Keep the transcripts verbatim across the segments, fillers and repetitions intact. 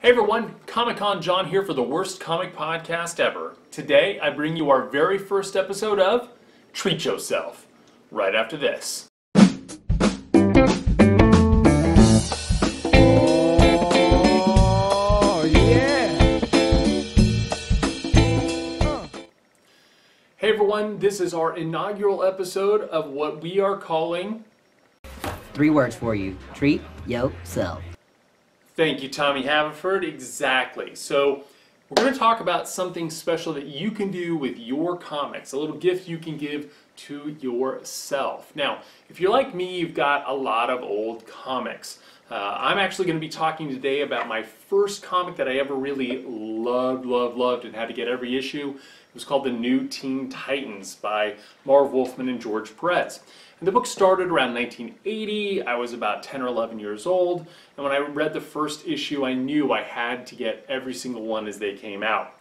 Hey everyone, Comic-Con John here for the Worst Comic Podcast Ever. Today I bring you our very first episode of Treat Yo-Self, right after this. Oh, yeah. Huh. Hey everyone, this is our inaugural episode of what we are calling... Three words for you, Treat Yo-Self. Thank you, Tommy Haverford. Exactly. So we're going to talk about something special that you can do with your comics, a little gift you can give to yourself. Now, if you're like me, you've got a lot of old comics. Uh, I'm actually going to be talking today about my first comic that I ever really loved, loved, loved, and had to get every issue. It was called The New Teen Titans by Marv Wolfman and George Perez. And the book started around nineteen eighty. I was about ten or eleven years old, and when I read the first issue, I knew I had to get every single one as they came out.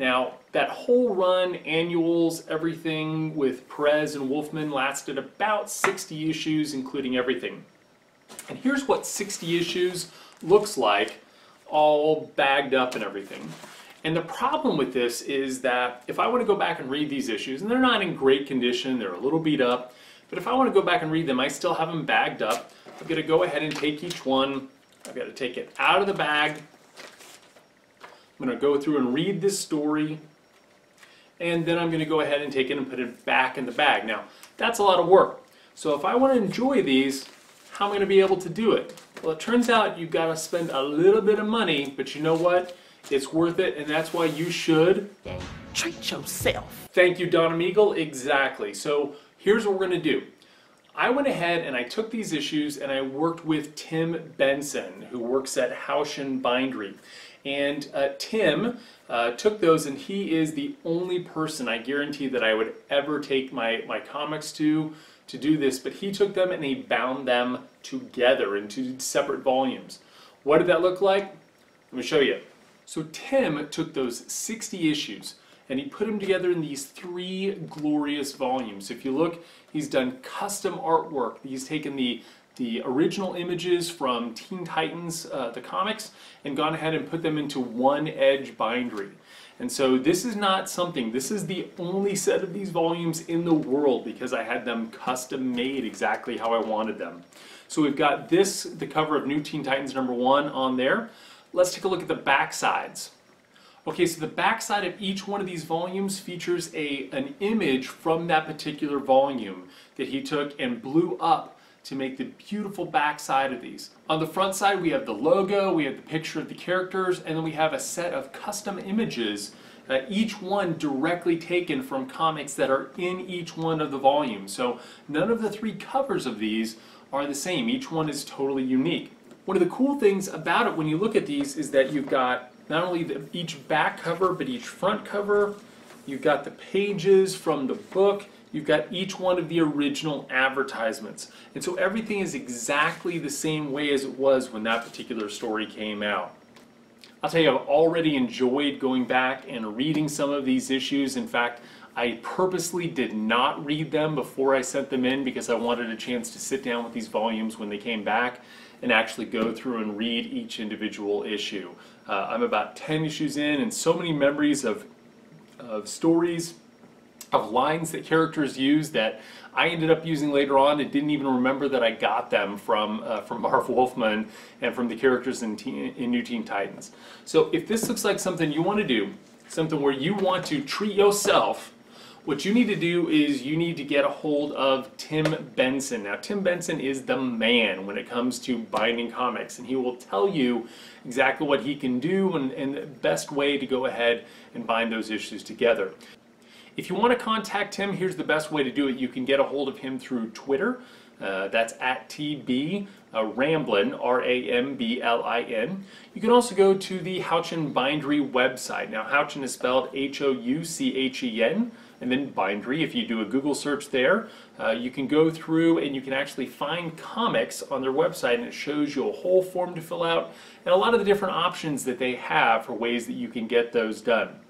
Now, that whole run, annuals, everything with Perez and Wolfman, lasted about sixty issues, including everything. And here's what sixty issues looks like, all bagged up and everything. And the problem with this is that if I want to go back and read these issues, and they're not in great condition, they're a little beat up, but if I want to go back and read them, I still have them bagged up. I've got to go ahead and take each one. I've got to take it out of the bag. I'm going to go through and read this story. And then I'm going to go ahead and take it and put it back in the bag. Now, that's a lot of work. So if I want to enjoy these, how am I going to be able to do it? Well, it turns out you've got to spend a little bit of money, but you know what? It's worth it, and that's why you should treat yourself. Thank you, Donna Meagle. Exactly. So here's what we're going to do. I went ahead and I took these issues and I worked with Tim Benson, who works at Houchen Bindery. And uh, Tim uh, took those, and he is the only person I guarantee that I would ever take my, my comics to to do this, but he took them and he bound them together into separate volumes. What did that look like? Let me show you. So Tim took those sixty issues, and he put them together in these three glorious volumes. If you look, he's done custom artwork. He's taken the, the original images from Teen Titans, uh, the comics, and gone ahead and put them into one edge bindery. And so this is not something, this is the only set of these volumes in the world, because I had them custom made exactly how I wanted them. So we've got this, the cover of New Teen Titans number one on there. Let's take a look at the back sides. Okay, so the backside of each one of these volumes features a, an image from that particular volume that he took and blew up to make the beautiful backside of these. On the front side, we have the logo, we have the picture of the characters, and then we have a set of custom images, uh, each one directly taken from comics that are in each one of the volumes. So none of the three covers of these are the same. Each one is totally unique. One of the cool things about it when you look at these is that you've got not only the, each back cover, but each front cover. You've got the pages from the book. You've got each one of the original advertisements. And so everything is exactly the same way as it was when that particular story came out. I'll tell you, I've already enjoyed going back and reading some of these issues. In fact, I purposely did not read them before I sent them in, because I wanted a chance to sit down with these volumes when they came back and actually go through and read each individual issue. Uh, I'm about ten issues in, and so many memories of, of stories, of lines that characters use that I ended up using later on and didn't even remember that I got them from, uh, from Marv Wolfman and from the characters in, teen, in New Teen Titans. So if this looks like something you want to do, something where you want to treat yourself, what you need to do is you need to get a hold of Tim Benson. Now, Tim Benson is the man when it comes to binding comics, and he will tell you exactly what he can do and, and the best way to go ahead and bind those issues together. If you want to contact him, here's the best way to do it. You can get a hold of him through Twitter. Uh, that's at tbramblin, R A M B L I N. You can also go to the Houchen Bindery website. Now, Houchen is spelled H O U C H E N, and then Bindery. If you do a Google search there, uh, you can go through and you can actually find comics on their website, and it shows you a whole form to fill out and a lot of the different options that they have for ways that you can get those done.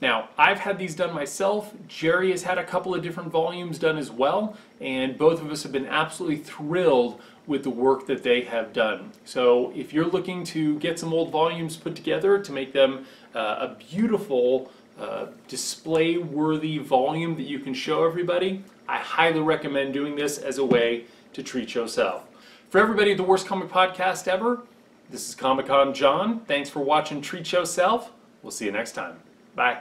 Now, I've had these done myself. Jerry has had a couple of different volumes done as well, and both of us have been absolutely thrilled with the work that they have done. So if you're looking to get some old volumes put together to make them uh, a beautiful uh, display-worthy volume that you can show everybody, I highly recommend doing this as a way to treat yourself. For everybody at the Worst Comic Podcast Ever, this is Comic-Con John. Thanks for watching Treat Yourself. We'll see you next time. Bye.